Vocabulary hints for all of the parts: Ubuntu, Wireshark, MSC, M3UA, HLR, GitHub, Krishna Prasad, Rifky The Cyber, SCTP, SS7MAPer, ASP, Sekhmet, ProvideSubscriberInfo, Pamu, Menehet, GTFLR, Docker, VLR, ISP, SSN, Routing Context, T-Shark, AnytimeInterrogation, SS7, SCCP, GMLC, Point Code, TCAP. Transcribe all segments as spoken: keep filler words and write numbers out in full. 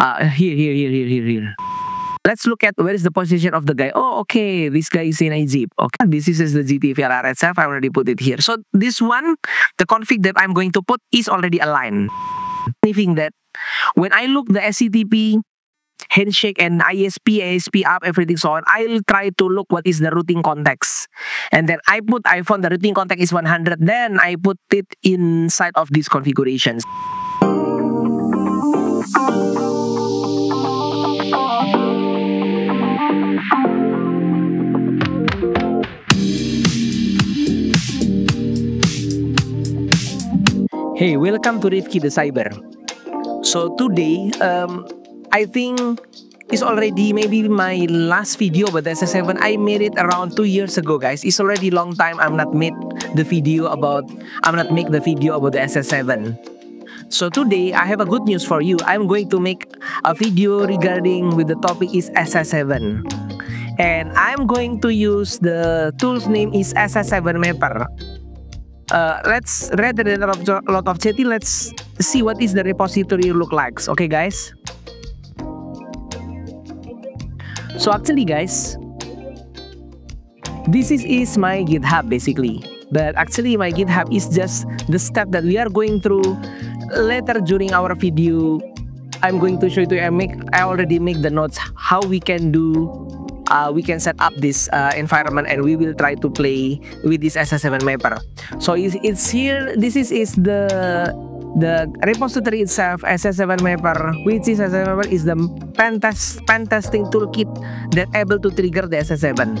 uh, here, here, here, here, here, here. Let's look at where is the position of the guy. Oh, okay, this guy is in a zip. Okay, this is the G T F L R itself. I already put it here. So this one, the config that I'm going to put is already aligned. Meaning that when I look the S C T P, handshake and I S P, A S P up, everything so on, I'll try to look what is the routing context. And then I put, I found the routing context is one hundred. Then I put it inside of these configurations. Hey, welcome to Rifky The Cyber. So today, um, I think it's already maybe my last video about the S S seven. I made it around two years ago, guys. It's already long time I'm not made the video about, I'm not make the video about the S S seven. So today, I have a good news for you. I'm going to make a video regarding with the topic is S S seven. And I'm going to use the tool's name is S S seven MAPer. Uh, let's rather than a lot of chatting, let's see what is the repository look like. Okay, guys. So actually, guys, this is, is my GitHub basically. But actually, my GitHub is just the step that we are going through later during our video. I'm going to show you. To, I make I already make the notes how we can do. Uh, we can set up this uh, environment and we will try to play with this S S seven MAPer. So it's, it's here, this is, is the the repository itself, S S seven MAPer, which is S S seven MAPer is the pen, test, pen testing toolkit that able to trigger the S S seven.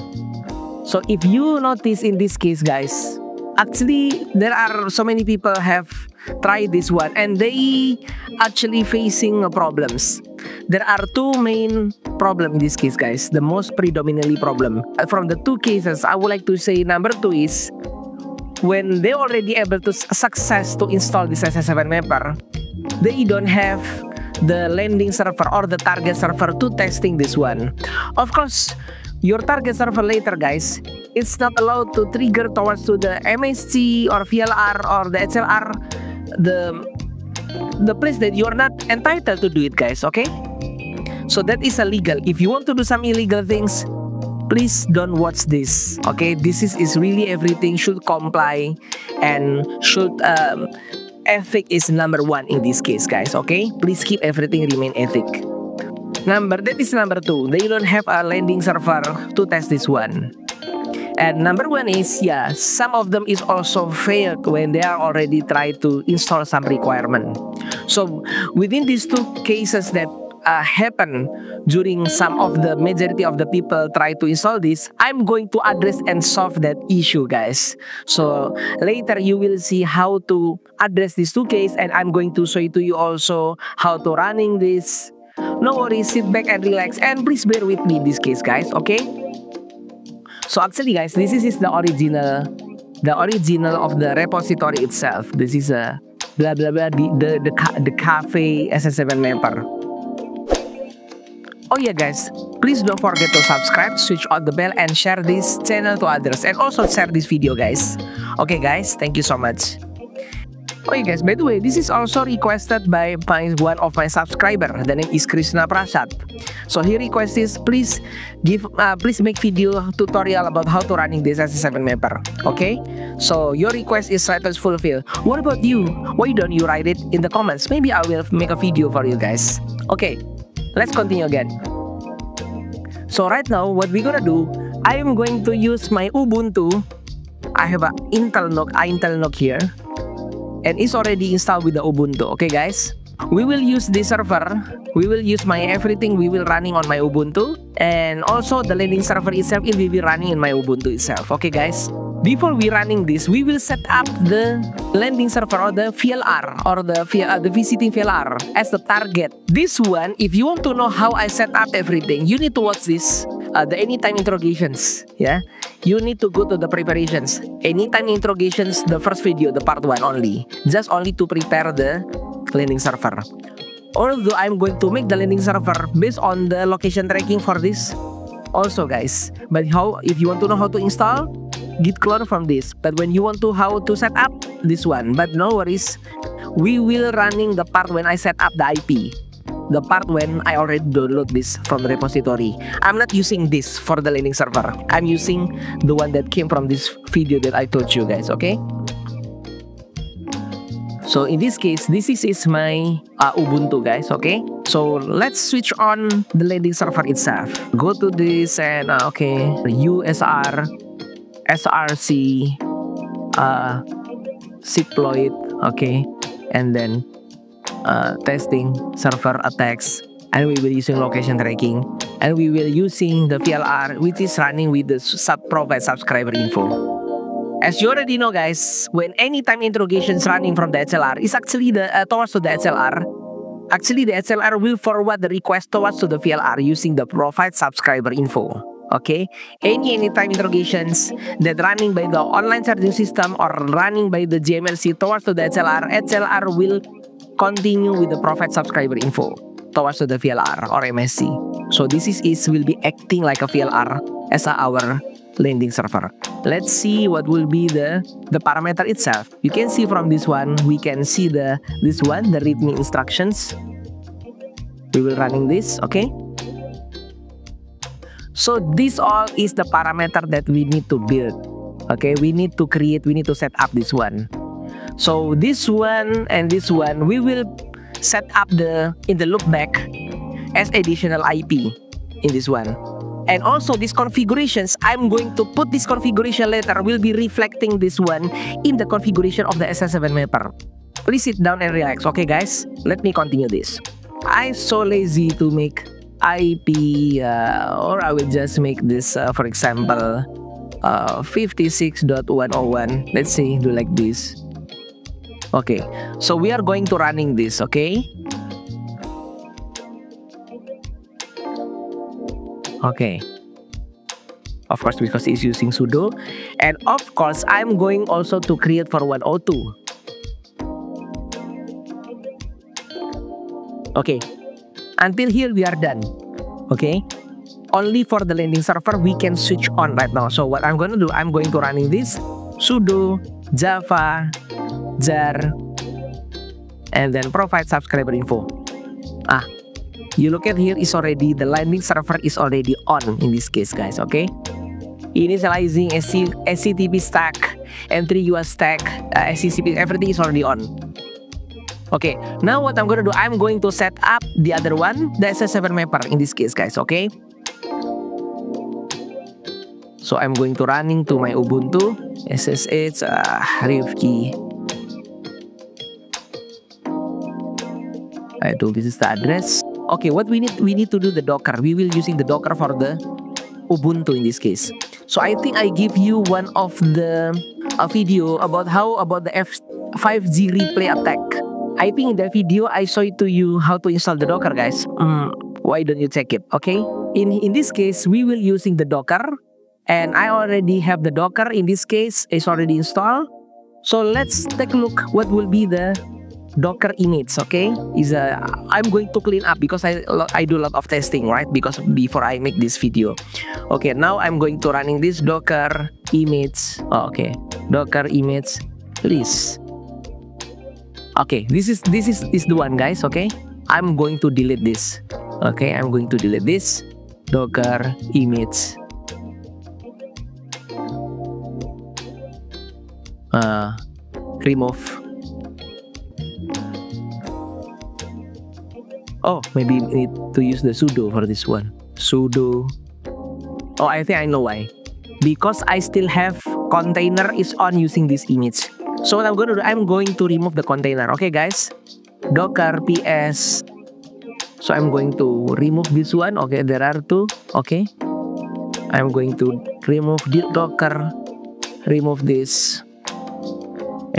So if you notice in this case, guys, actually there are so many people have tried this one and they actually facing problems. There are two main problems in this case, guys. The most predominantly problem. From the two cases, I would like to say number two is when they already able to success to install this S S seven MAPer, they don't have the landing server or the target server to testing this one. Of course, your target server later, guys, it's not allowed to trigger towards to the M S C or V L R or the H L R, the the place that you're not entitled to do it, guys, okay? So that is illegal. If you want to do some illegal things, please don't watch this, okay? This is, is really everything should comply and should, um, ethic is number one in this case, guys, okay? Please keep everything remain ethic. Number, that is number two. They don't have a landing server to test this one. And number one is, yeah, some of them is also failed when they are already tried to install some requirement. So within these two cases that uh, happen during some of the majority of the people try to install this, I'm going to address and solve that issue, guys. So later you will see how to address these two cases and I'm going to show to you also how to running this. No worries, sit back and relax and please bear with me in this case, guys, okay? So actually, guys, this is, is the original, the original of the repository itself. This is a blah blah blah the the the, the cafe S S seven MAPer. Oh yeah, guys, please don't forget to subscribe, switch on the bell, and share this channel to others, and also share this video, guys. Okay, guys, thank you so much. Oh yeah, guys, by the way, this is also requested by my, one of my subscriber. The name is Krishna Prasad. So he requests is please give, uh, please make video tutorial about how to running this S S seven MAPer. Okay, so your request is try to fulfill. What about you? Why don't you write it in the comments? Maybe I will make a video for you guys. Okay, let's continue again. So right now, what we're gonna do? I am going to use my Ubuntu. I have a Intel Nook, Intel Nook here. And it's already installed with the Ubuntu. Okay, guys, we will use this server. We will use my everything. We will running on my Ubuntu, and also the landing server itself. It will be running in my Ubuntu itself. Okay, guys. Before we running this, we will set up the landing server or the V L R or the uh, the visiting V L R as the target. This one, if you want to know how I set up everything, you need to watch this. Uh, the anytime interrogations, yeah. You need to go to the preparations. Anytime interrogations, the first video, the part one only. Just only to prepare the landing server. Although I'm going to make the landing server based on the location tracking for this, also, guys. But how? If you want to know how to install, git clone from this. But when you want to how to set up this one, but no worries, we will running the part when I set up the I P. the part when I already download this from the repository. I'm not using this for the landing server. I'm using the one that came from this video that I told you guys, okay? So in this case, this is, is my uh, Ubuntu, guys, okay? So let's switch on the landing server itself. Go to this and, uh, okay, U S R, S R C, uh, Cploid, okay? And then uh, testing server attacks, and we will using location tracking, and we will using the V L R, which is running with the sub provide subscriber info. As you already know, guys, when anytime interrogation is running from the H L R, it's actually the uh, towards to the H L R. Actually, the H L R will forward the request towards to the V L R using the provide subscriber info. Okay, any anytime interrogations that running by the online charging system or running by the G M L C towards to the H L R, H L R will continue with the provide subscriber info towards to the V L R or M S C. So this is, is will be acting like a V L R as a, our landing server. Let's see what will be the the parameter itself. You can see from this one, we can see the this one the readme instructions. We will running this, okay. So this all is the parameter that we need to build. Okay, we need to create, we need to set up this one. So this one and this one, we will set up the in the loopback as additional I P in this one. And also these configurations, I'm going to put this configuration later, will be reflecting this one in the configuration of the S S seven mapper. Please sit down and relax, okay guys? Let me continue this. I'm so lazy to make I P, uh, or I will just make this, uh, for example, uh, fifty-six dot one oh one. Let's say do like this. Okay, so we are going to running this, okay? Okay. Of course, because it's using sudo. And of course, I'm going also to create for one oh two. Okay. Until here we are done, okay? Only for the landing server we can switch on right now. So what I'm going to do, I'm going to running this sudo java jar and then provide subscriber info. Ah, you look at here is already the landing server is already on in this case, guys, okay? Initializing S C T P stack, M three U A stack, uh, S C C P, everything is already on. Okay, now what I'm going to do, I'm going to set up the other one, the S S seven mapper in this case, guys, okay? So I'm going to running to my Ubuntu, S S H, uh, Rifky. I told this is the address. Okay, what we need, we need to do the Docker. We will using the Docker for the Ubuntu in this case. So I think I give you one of the a video about how about the F five G replay attack. I think in the video I show it to you how to install the Docker, guys. Mm, why don't you check it, okay? In in this case, we will using the Docker, and I already have the Docker. In this case, it's already installed. So let's take a look what will be the Docker inits, okay? Is a I'm going to clean up because I I do a lot of testing, right? Because before I make this video, okay. Now I'm going to running this Docker inits. Oh, okay, Docker inits please. Okay, this is this is is the one, guys, okay? I'm going to delete this. Okay, I'm going to delete this Docker image. Uh remove. Oh, maybe we need to use the sudo for this one. Sudo. Oh, I think I know why. Because I still have container is on using this image. So what I'm going to do, I'm going to remove the container. Okay, guys. Docker P S. So I'm going to remove this one. Okay, there are two. Okay. I'm going to remove the Docker. Remove this.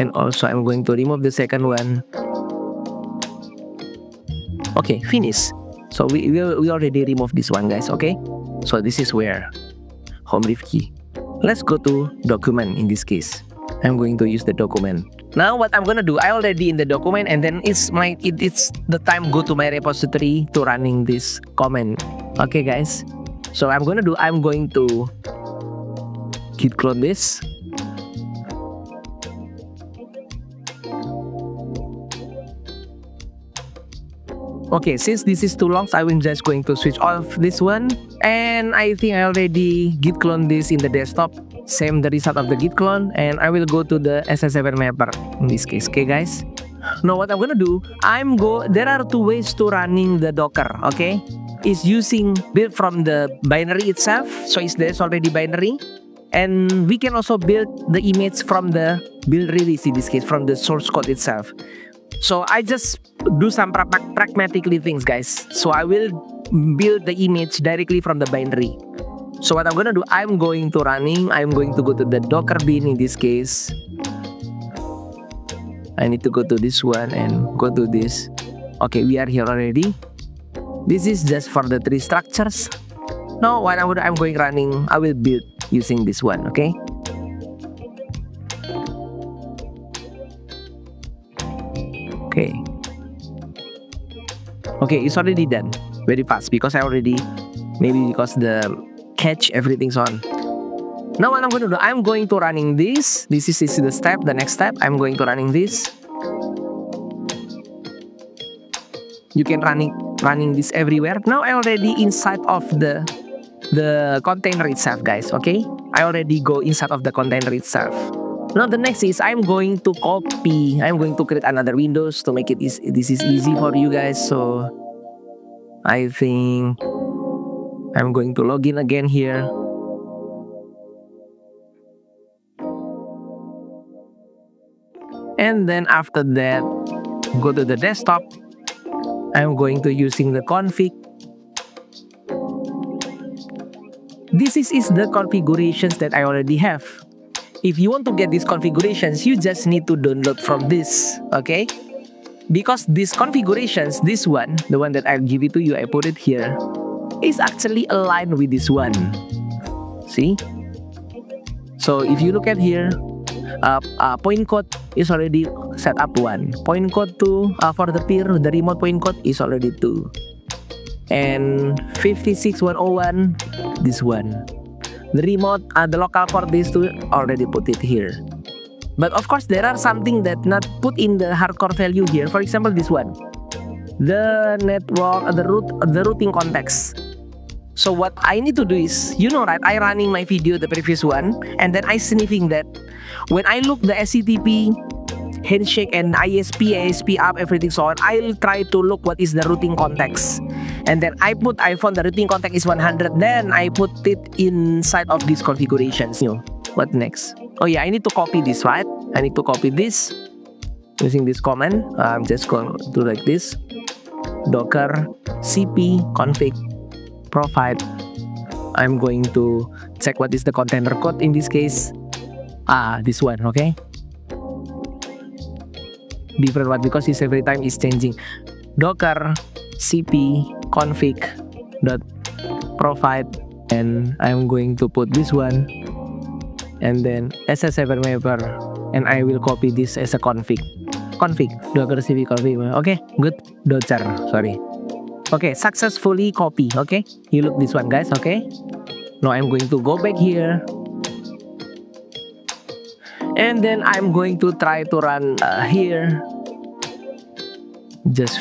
And also I'm going to remove the second one. Okay, finish. So we, we, we already removed this one, guys. Okay. So this is where home Rifky. Let's go to document in this case. I'm going to use the document. Now what I'm gonna do, I already in the document, and then it's my it, it's the time go to my repository to running this command. Okay, guys. So I'm gonna do, I'm going to git clone this. Okay, since this is too long, so I'm just going to switch off this one. And I think I already git clone this in the desktop. Same the result of the git clone. And I will go to the S S seven mapper in this case. Okay, guys. Now what I'm gonna do, I'm go. There are two ways to running the Docker. Okay, it's using build from the binary itself. So it's there's already binary. And we can also build the image from the build release, in this case, from the source code itself. So I just do some pra pragmatically things, guys. So I will build the image directly from the binary. So what I'm gonna do, I'm going to running, I'm going to go to the Docker bin in this case. I need to go to this one and go to this. Okay, we are here already. This is just for the three structures. Now when I'm going running, I will build using this one, okay? Okay. Okay, it's already done very fast because I already, maybe because the catch, everything's on. Now what I'm going to do, I'm going to running this. This is, this is the step, the next step. I'm going to running this. You can running, running this everywhere. Now I already inside of the the container itself, guys. Okay, I already go inside of the container itself. Now the next is I'm going to copy, I'm going to create another windows to make it is this is easy for you guys. So I think I'm going to log in again here. And then after that, go to the desktop. I'm going to using the config. This is, is the configurations that I already have. If you want to get these configurations, you just need to download from this, okay? Because these configurations, this one, the one that I'll give it to you, I put it here, is actually aligned with this one. See? So if you look at here, uh, uh, point code is already set up one. Point code two uh, for the peer, the remote point code is already two. And fifty-six one oh one, this one, the remote and uh, the local port, these two already put it here. But of course there are something that not put in the hardcore value here. For example, this one, the network, uh, the root, uh, the routing context. So what I need to do is, you know, right? I running my video, the previous one, and then I sniffing that. When I look the S C T P, handshake and I S P, A S P up, everything so on, I'll try to look what is the routing context. And then I put, I found the routing context is one hundred, then I put it inside of these configurations. You know, what next? Oh yeah, I need to copy this, right? I need to copy this using this command. I'm just going to do like this. Docker cp config provide. I'm going to check what is the container code in this case. Ah, this one, okay? Different one because it's every time is changing. Docker cp config dot provide, and I'm going to put this one, and then S S seven mapper, and I will copy this as a config. Config docker cp config. Okay, good. Docker. Sorry. Okay, successfully copy. Okay, you look this one, guys. Okay. Now I'm going to go back here. And then I'm going to try to run uh, here. Just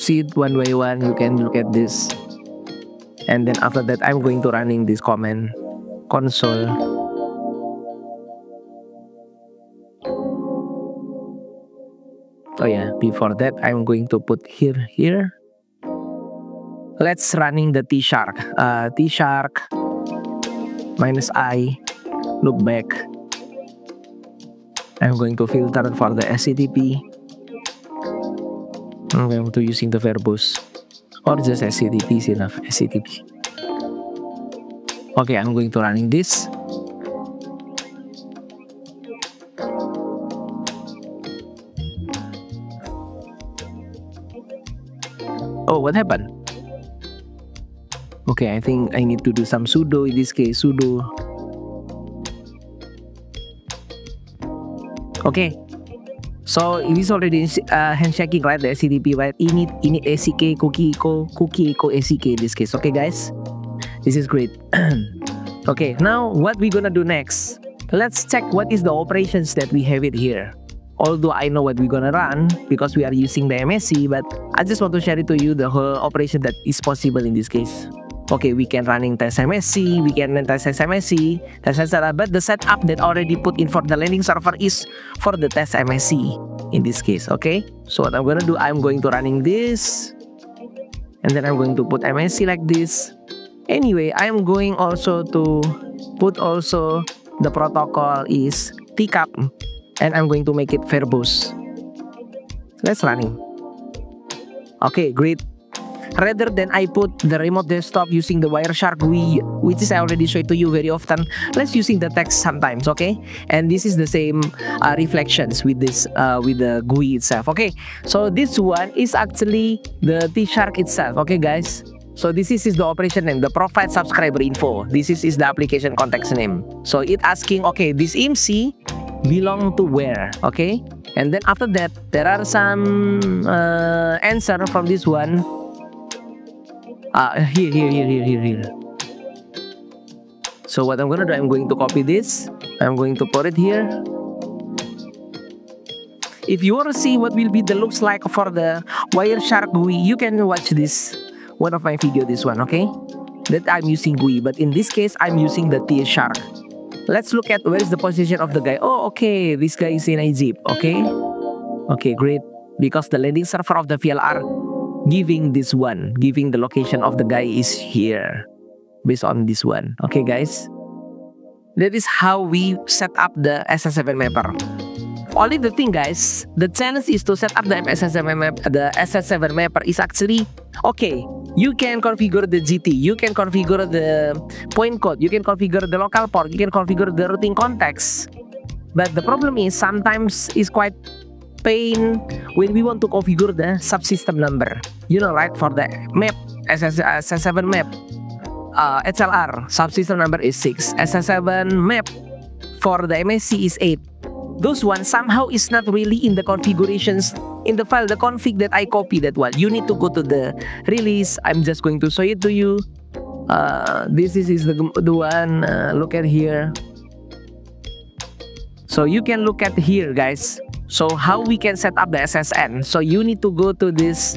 see it one by one. You can look at this. And then after that, I'm going to running this command console. Oh yeah, before that, I'm going to put here, here. Let's running the T-Shark. Uh, T-Shark minus I. Look back. I'm going to filter for the S C T P. I'm going to using the verbose or just S C T P is enough. S C T P. Okay, I'm going to running this. Oh, what happened? Okay, I think I need to do some sudo in this case. Sudo. Okay, so it is already uh, handshaking, right? The S C T P, right? Init, init, A C K, cookie, echo, cookie, echo, A C K in this case. Okay, guys, this is great. Okay, now what we're gonna do next? Let's check what is the operations that we have it here. although I know what we're gonna run because we are using the M S C, but I just want to share it to you, the whole operation that is possible in this case. Okay, we can running test M S C, we can test S M S C, test et cetera. But the setup that already put in for the landing server is for the test M S C in this case, okay? So what I'm gonna do, I'm going to running this, and then I'm going to put M S C like this. Anyway, I'm going also to put also the protocol is T C A P, and I'm going to make it verbose. Let's running. Okay, great. Rather than I put the remote desktop using the Wireshark, we, which is I already showed to you very often, let's using the text sometimes, okay? And this is the same uh, reflections with this uh, with the G U I itself, okay? So this one is actually the T-Shark itself, okay, guys? So this is, is the operation name, the provide subscriber info. This is, is the application context name. So it asking, okay, this I M C belong to where, okay? And then after that, there are some uh, answer from this one. Uh, here, here, here, here, here, here. So what I'm gonna do, I'm going to copy this. I'm going to put it here. If you want to see what will be the looks like for the Wireshark G U I, you can watch this, one of my video, this one, okay? That I'm using G U I, but in this case, I'm using the T-Shark. Let's look at where is the position of the guy. Oh, okay, this guy is in Egypt, okay? Okay, great. Because the landing server of the V L R giving this one, giving the location of the guy is here based on this one. Okay, guys, that is how we set up the S S seven mapper. Only the thing, guys, the challenge is to set up the S S seven mapper is actually, okay, you can configure the G T, you can configure the point code, you can configure the local port, you can configure the routing context. But the problem is sometimes it's quite pain when we want to configure the subsystem number, you know, right? For the map, S S seven map, uh, H L R, subsystem number is six, S S seven map for the M S C is eight. Those one somehow is not really in the configurations, in the file, the config that I copy that one. You need to go to the release. I'm just going to show it to you. Uh, this is, is the, the one, uh, look at here. So you can look at here, guys. So how we can set up the S S N. So you need to go to this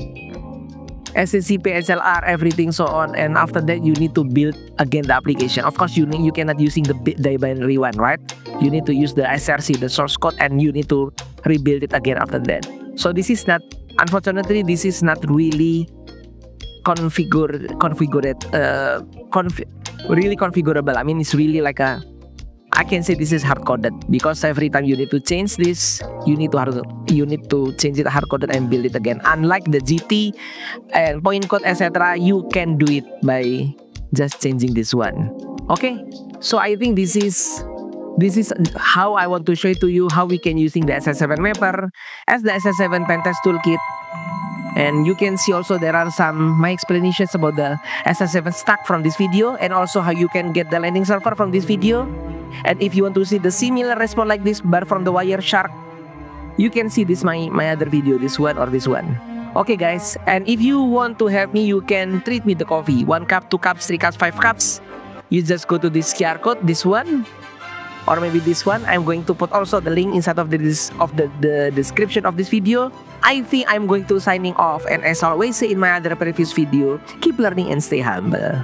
S C C P, H L R, everything so on. And after that, you need to build again the application. Of course, you need, you cannot using the, the binary one, right? You need to use the S R C, the source code, and you need to rebuild it again after that. So this is not, unfortunately, this is not really configured, configured, uh, confi really configurable. I mean, it's really like a, I can say this is hard-coded because every time you need to change this, you need to hard, you need to change it hard-coded and build it again. Unlike the G T and point code, et cetera, you can do it by just changing this one. Okay, so I think this is this is how I want to show it to you how we can using the S S seven mapper as the S S seven pentest toolkit. And you can see also there are some my explanations about the S S seven stack from this video, and also how you can get the landing server from this video. And if you want to see the similar response like this bar from the Wireshark, you can see this my, my other video, this one or this one. Okay, guys, and if you want to help me, you can treat me the coffee. One cup, two cups, three cups, five cups. You just go to this Q R code, this one, or maybe this one. I'm going to put also the link inside of the, of the, the description of this video. I think I'm going to signing off, and as always in my other previous video, keep learning and stay humble.